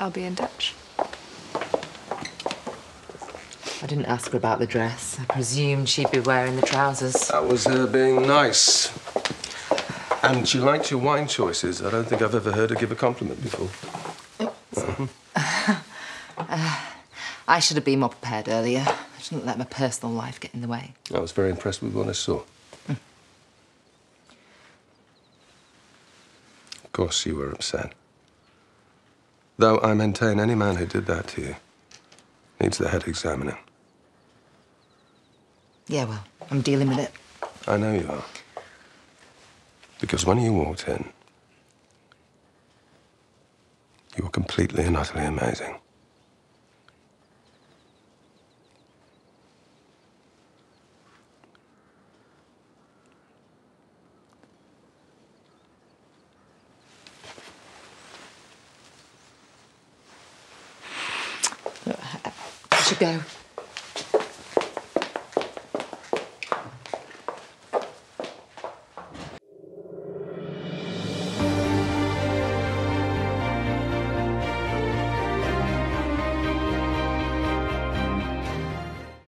I'll be in touch. I didn't ask her about the dress. I presumed she'd be wearing the trousers. That was her being nice. And she liked your wine choices. I don't think I've ever heard her give a compliment before. I should have been more prepared earlier. I shouldn't let my personal life get in the way. I was very impressed with what I saw. Of course you were upset. Though I maintain any man who did that to you needs the head examining. Yeah, well, I'm dealing with it. I know you are. Because when you walked in, you were completely and utterly amazing. I should go.